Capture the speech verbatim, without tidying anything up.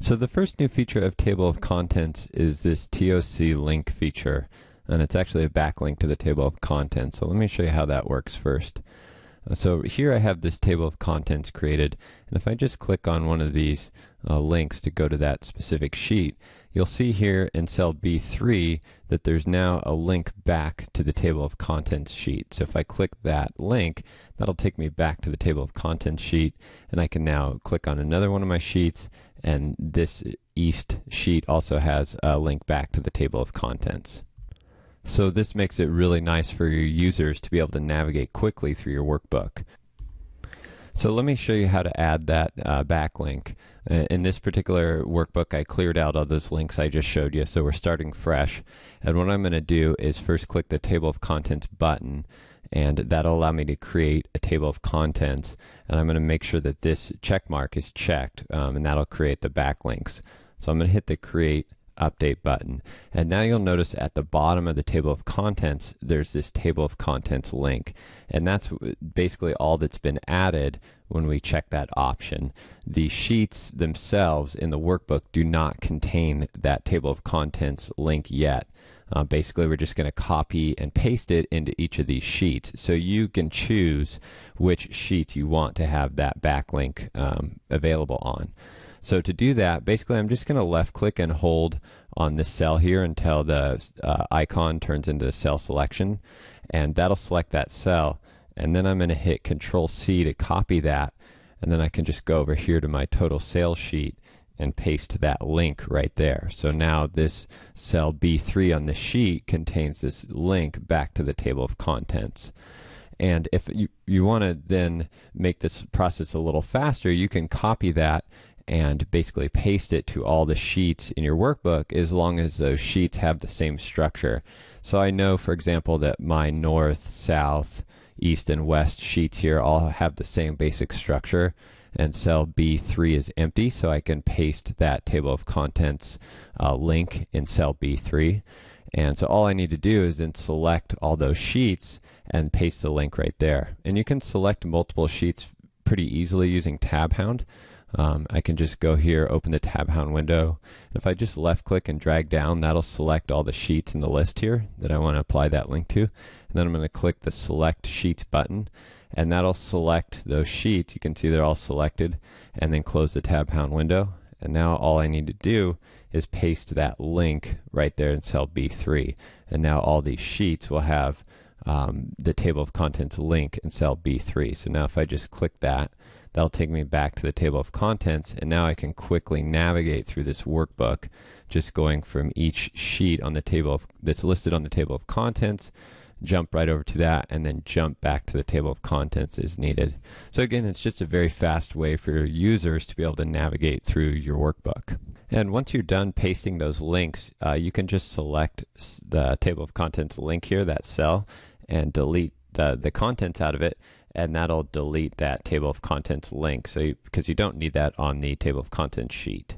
So the first new feature of Table of Contents is this T O C link feature, and it's actually a backlink to the Table of Contents. So let me show you how that works first. So here I have this Table of Contents created, and if I just click on one of these uh, links to go to that specific sheet, you'll see here in cell B three that there's now a link back to the Table of Contents sheet. So if I click that link, that'll take me back to the Table of Contents sheet, and I can now click on another one of my sheets, and this East sheet also has a link back to the Table of Contents. So this makes it really nice for your users to be able to navigate quickly through your workbook. So let me show you how to add that uh, backlink. Uh, in this particular workbook, I cleared out all those links I just showed you, so we're starting fresh. And what I'm going to do is first click the Table of Contents button, and that'll allow me to create a Table of Contents. And I'm going to make sure that this check mark is checked, um, and that'll create the backlinks. So I'm going to hit the Create Update button, and now you'll notice at the bottom of the Table of Contents there's this Table of Contents link, and that's basically all that's been added when we check that option. The sheets themselves in the workbook do not contain that Table of Contents link yet. Uh, basically we're just going to copy and paste it into each of these sheets, so you can choose which sheets you want to have that backlink um, available on. So to do that, basically I'm just going to left click and hold on this cell here until the uh, icon turns into cell selection, and that'll select that cell, and then I'm going to hit Control C to copy that, and then I can just go over here to my total sales sheet and paste that link right there. So now this cell B three on the sheet contains this link back to the Table of Contents. And if you, you want to then make this process a little faster, you can copy that and basically paste it to all the sheets in your workbook, as long as those sheets have the same structure. So I know, for example, that my north, south, east, and west sheets here all have the same basic structure, and cell B three is empty, so I can paste that Table of Contents uh, link in cell B three. And so all I need to do is then select all those sheets and paste the link right there. And you can select multiple sheets pretty easily using Tab Hound. Um, I can just go here, open the Tab Hound window, and if I just left click and drag down, that'll select all the sheets in the list here that I want to apply that link to. And then I'm going to click the Select Sheets button, and that'll select those sheets. You can see they're all selected, and then close the Tab Hound window. And now all I need to do is paste that link right there in cell B three, and now all these sheets will have um, the Table of Contents link in cell B three. So now if I just click that, that'll take me back to the Table of Contents, and now I can quickly navigate through this workbook, just going from each sheet on the table of, that's listed on the Table of Contents, jump right over to that, and then jump back to the Table of Contents as needed. So again, it's just a very fast way for your users to be able to navigate through your workbook. And once you're done pasting those links, uh, you can just select the Table of Contents link here, that cell, and delete the, the contents out of it, and that'll delete that Table of Contents link, so because you, you don't need that on the Table of Contents sheet.